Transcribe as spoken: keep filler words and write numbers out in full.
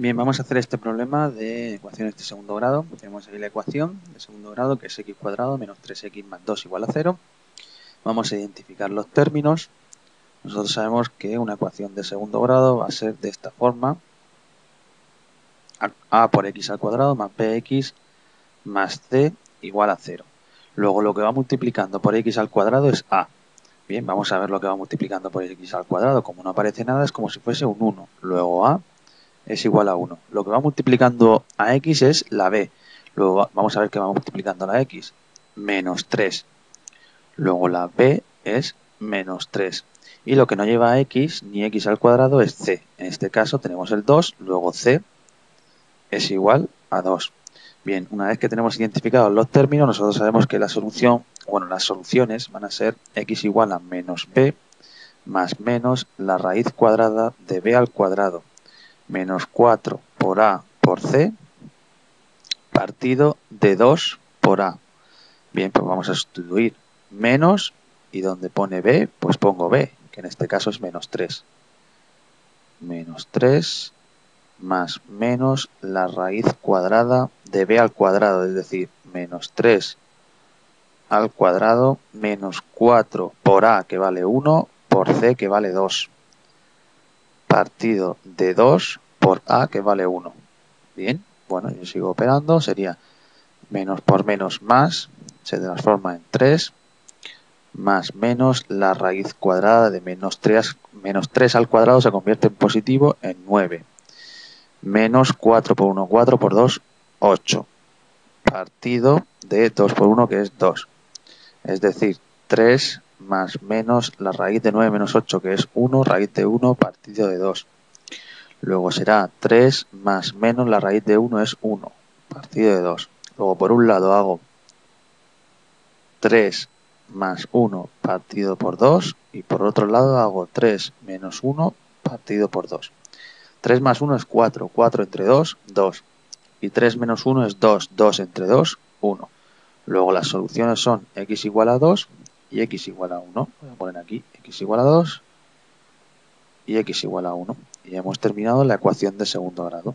Bien, vamos a hacer este problema de ecuaciones de segundo grado. Tenemos aquí la ecuación de segundo grado, que es x cuadrado menos tres x más dos igual a cero. Vamos a identificar los términos. Nosotros sabemos que una ecuación de segundo grado va a ser de esta forma. A por x al cuadrado más bx más c igual a cero. Luego lo que va multiplicando por x al cuadrado es a. Bien, vamos a ver lo que va multiplicando por x al cuadrado. Como no aparece nada, es como si fuese un uno. Luego a es igual a uno. Lo que va multiplicando a x es la b. Luego vamos a ver que va multiplicando la x. Menos tres. Luego la b es menos tres. Y lo que no lleva a x ni x al cuadrado es c. En este caso tenemos el dos. Luego c es igual a dos. Bien, una vez que tenemos identificados los términos, nosotros sabemos que la solución, bueno, las soluciones van a ser x igual a menos b más menos la raíz cuadrada de b al cuadrado. Menos cuatro por a por c, partido de dos por a. Bien, pues vamos a sustituir menos, y donde pone b, pues pongo b, que en este caso es menos tres. Menos tres más menos la raíz cuadrada de b al cuadrado, es decir, menos tres al cuadrado, menos cuatro por a, que vale uno, por c, que vale dos. Partido de dos por a, que vale uno. Bien, bueno, yo sigo operando. Sería menos por menos más, se transforma en tres, más menos la raíz cuadrada de menos tres, menos tres al cuadrado se convierte en positivo, en nueve. Menos cuatro por uno, cuatro por dos, ocho. Partido de dos por uno, que es dos. Es decir, tres más menos la raíz de nueve menos ocho, que es uno, raíz de uno, partido de dos. Luego será tres más menos la raíz de uno es uno, partido de dos. Luego por un lado hago tres más uno partido por dos, y por otro lado hago tres menos uno partido por dos. tres más uno es cuatro, cuatro entre dos, dos. Y tres menos uno es dos, dos entre dos, uno. Luego las soluciones son x igual a dos y x igual a uno. Voy a poner aquí x igual a dos y x igual a uno. Y hemos terminado la ecuación de segundo grado.